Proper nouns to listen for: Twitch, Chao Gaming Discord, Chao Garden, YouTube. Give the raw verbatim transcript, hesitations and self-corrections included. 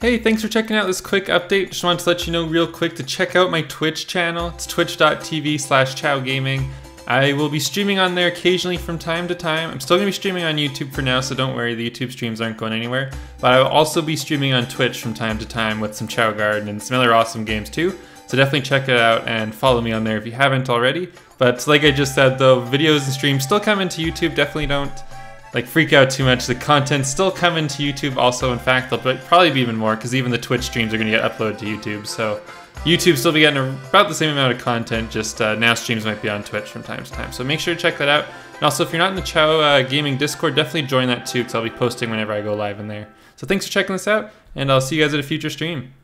Hey, thanks for checking out this quick update. Just wanted to let you know real quick to check out my Twitch channel. It's twitch dot t v slash chao gaming. I will be streaming on there occasionally from time to time. I'm still going to be streaming on YouTube for now, so don't worry, the YouTube streams aren't going anywhere. But I will also be streaming on Twitch from time to time with some Chao Garden and some other awesome games too. So definitely check it out and follow me on there if you haven't already. But like I just said though, videos and streams still come into YouTube. Definitely don't like freak out too much. The content's still coming to YouTube also. In fact, there'll probably be even more because even the Twitch streams are going to get uploaded to YouTube. So YouTube still be getting about the same amount of content, just uh, now streams might be on Twitch from time to time. So make sure to check that out. And also if you're not in the Chao uh, Gaming Discord, definitely join that too because I'll be posting whenever I go live in there. So thanks for checking this out and I'll see you guys at a future stream.